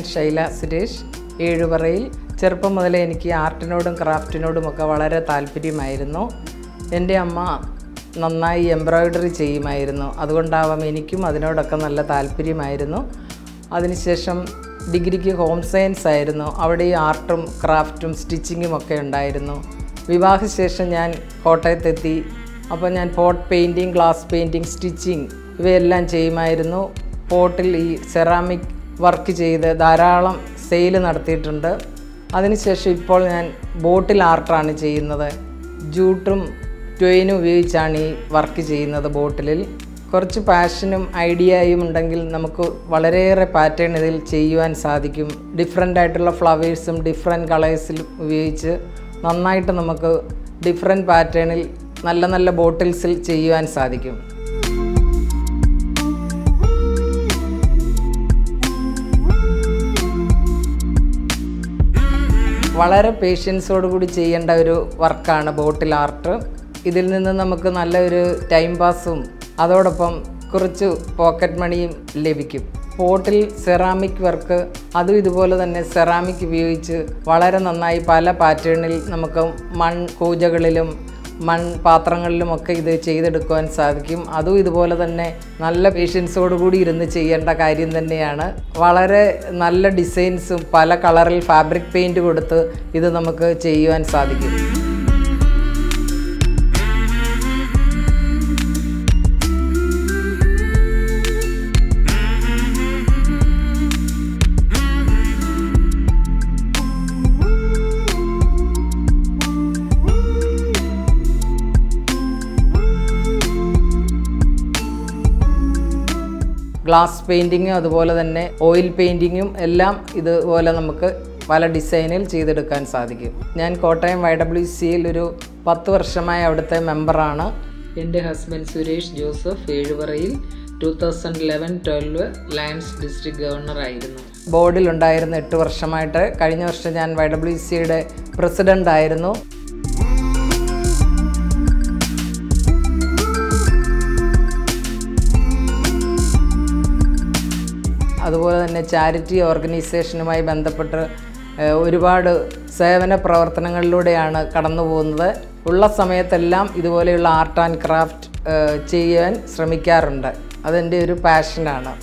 ഞാൻ ഷൈല സുരേഷ്. ഏഴുപറയിൽ ചെറുപ്പം മുതലേ എനിക്ക് ആർട്ടിനോടും ക്രാഫ്റ്റിനോടുമൊക്കെ വളരെ താല്പര്യമായിരുന്നു. എൻ്റെ അമ്മ നന്നായി എംബ്രോയിഡറി ചെയ്യുമായിരുന്നു. അതുകൊണ്ടാവാം എനിക്കും അതിനോടൊക്കെ നല്ല താല്പര്യമായിരുന്നു. അതിനുശേഷം ഡിഗ്രിക്ക് ഹോം സയൻസ് ആയിരുന്നു. അവിടെ ഈ ആർട്ടും ക്രാഫ്റ്റും സ്റ്റിച്ചിങ്ങും ഒക്കെ ഉണ്ടായിരുന്നു. വിവാഹശേഷം ഞാൻ കോട്ടയത്തെത്തി. അപ്പോൾ ഞാൻ pot painting, glass painting, stitching ഇവയെല്ലാം ചെയ്യുമായിരുന്നു. പോട്ടിൽ ഈ സെറാമിക് വർക്ക് ചെയ്ത് ധാരാളം സെയിൽ നടത്തിയിട്ടുണ്ട്. അതിനുശേഷം ഇപ്പോൾ ഞാൻ ബോട്ടിൽ ആർട്ടാണ് ചെയ്യുന്നത്. ജൂട്ടും ട്വെയിനും ഉപയോഗിച്ചാണ് ഈ വർക്ക് ചെയ്യുന്നത്. ബോട്ടിലിൽ കുറച്ച് പാഷനും ഐഡിയയും ഉണ്ടെങ്കിൽ നമുക്ക് വളരെയേറെ പാറ്റേൺ ഇതിൽ ചെയ്യുവാൻ സാധിക്കും. ഡിഫറെൻ്റ് ആയിട്ടുള്ള ഫ്ലവേഴ്സും ഡിഫറെൻ്റ് കളേഴ്സിലും ഉപയോഗിച്ച് നന്നായിട്ട് നമുക്ക് ഡിഫറെൻ്റ് പാറ്റേണിൽ നല്ല നല്ല ബോട്ടിൽസിൽ ചെയ്യുവാൻ സാധിക്കും. വളരെ പേഷ്യൻസോടുകൂടി ചെയ്യേണ്ട ഒരു വർക്കാണ് ബോട്ടിൽ ആർട്ട്. ഇതിൽ നിന്ന് നമുക്ക് നല്ലൊരു ടൈം പാസും അതോടൊപ്പം കുറച്ച് പോക്കറ്റ് മണിയും ലഭിക്കും. ബോട്ടിൽ സെറാമിക് വർക്ക് അതും ഇതുപോലെ തന്നെ സെറാമിക് ഉപയോഗിച്ച് വളരെ നന്നായി പല പാറ്റേണിൽ നമുക്ക് മൺകൂജകളിലും മൺപാത്രങ്ങളിലുമൊക്കെ ഇത് ചെയ്തെടുക്കുവാൻ സാധിക്കും. അതും ഇതുപോലെ തന്നെ നല്ല പേഷ്യൻസോടുകൂടി ഇരുന്ന് ചെയ്യേണ്ട കാര്യം തന്നെയാണ്. വളരെ നല്ല ഡിസൈൻസും പല കളറിൽ ഫാബ്രിക് പെയിൻറ്റ് കൊടുത്ത് ഇത് നമുക്ക് ചെയ്യുവാൻ സാധിക്കും. ഗ്ലാസ് പെയിൻറ്റിങ്ങും അതുപോലെ തന്നെ ഓയിൽ പെയിൻറ്റിങ്ങും എല്ലാം ഇതുപോലെ നമുക്ക് പല ഡിസൈനിൽ ചെയ്തെടുക്കാൻ സാധിക്കും. ഞാൻ കോട്ടയം YWCയിൽ ഒരു 10 വർഷമായി അവിടുത്തെ മെമ്പറാണ്. എൻ്റെ ഹസ്ബൻഡ് സുരേഷ് ജോസഫ് ഏഴുപറയിൽ 2011-12 ലയൺസ് ഡിസ്ട്രിക്ട് ഗവർണറായിരുന്നു. ബോർഡിലുണ്ടായിരുന്നു 8 വർഷമായിട്ട്. കഴിഞ്ഞ വർഷം ഞാൻ YWCയുടെ പ്രസിഡൻ്റായിരുന്നു. അതുപോലെ തന്നെ ചാരിറ്റി ഓർഗനൈസേഷനുമായി ബന്ധപ്പെട്ട് ഒരുപാട് സേവന പ്രവർത്തനങ്ങളിലൂടെയാണ് കടന്നു പോകുന്നത്. ഉള്ള സമയത്തെല്ലാം ഇതുപോലെയുള്ള ആർട്ട് ആൻഡ് ക്രാഫ്റ്റ് ചെയ്യാൻ ശ്രമിക്കാറുണ്ട്. അതെൻ്റെ ഒരു പാഷനാണ്.